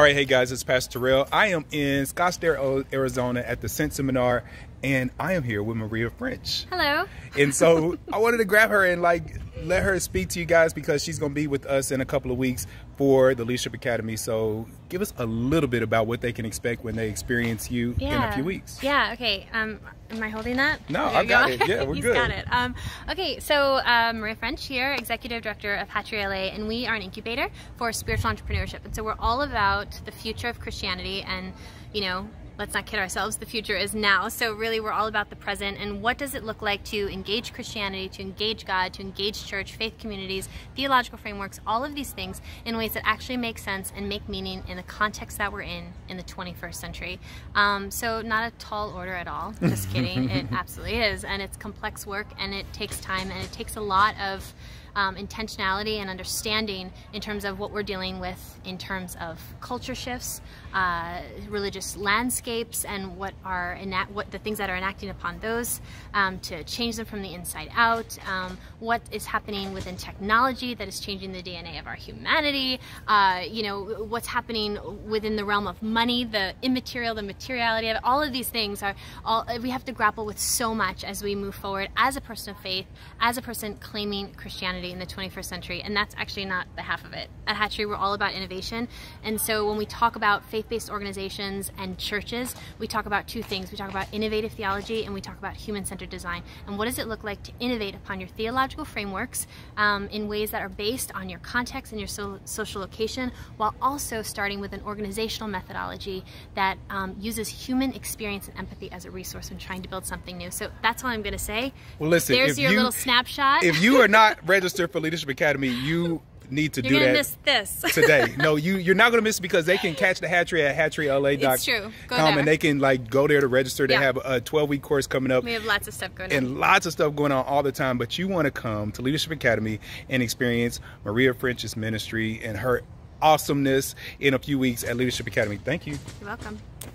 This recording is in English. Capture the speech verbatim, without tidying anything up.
All right, hey guys, it's Pastor Terrell. I am in Scottsdale, Arizona at the Scent Seminar, and I am here with Maria French. Hello. And so I wanted to grab her and like let her speak to you guys because she's going to be with us in a couple of weeks for the Leadership Academy. So give us a little bit about what they can expect when they experience you yeah. in a few weeks. Yeah, okay. Um, am I holding that? No, I got go. it. Yeah, we're He's good. got it. Um, okay, so um, Maria French here, Executive Director of Hatchery L A, and we are an incubator for spiritual entrepreneurship. And so we're all about the future of Christianity and, you know, let's not kid ourselves, the future is now. So really we're all about the present and what does it look like to engage Christianity, to engage God, to engage church, faith communities, theological frameworks, all of these things in ways that actually make sense and make meaning in the context that we're in, in the twenty-first century. Um, so not a tall order at all, just kidding, it absolutely is. And it's complex work and it takes time and it takes a lot of Um, intentionality and understanding in terms of what we're dealing with in terms of culture shifts, uh, religious landscapes, and what are what the things that are enacting upon those um, to change them from the inside out, um, what is happening within technology that is changing the D N A of our humanity, uh, you know, what's happening within the realm of money, the immaterial, the materiality of it. All of these things are all we have to grapple with so much as we move forward as a person of faith, as a person claiming Christianity in the twenty-first century, and that's actually not the half of it. At Hatchery, we're all about innovation, and so when we talk about faith-based organizations and churches, we talk about two things. We talk about innovative theology, and we talk about human-centered design, and what does it look like to innovate upon your theological frameworks um, in ways that are based on your context and your so social location, while also starting with an organizational methodology that um, uses human experience and empathy as a resource when trying to build something new. So that's all I'm going to say. Well, listen, there's your you, little snapshot. If you are not registered for Leadership Academy, you need to you're do gonna that miss this today. No, you you're not gonna miss it because they can catch the Hatchery at hatchery L A dot com. It's true. Go there. And they can like go there to register. They yeah. have a twelve week course coming up. We have lots of stuff going on. And lots of stuff going on all the time. But you want to come to Leadership Academy and experience Maria French's ministry and her awesomeness in a few weeks at Leadership Academy. Thank you. You're welcome.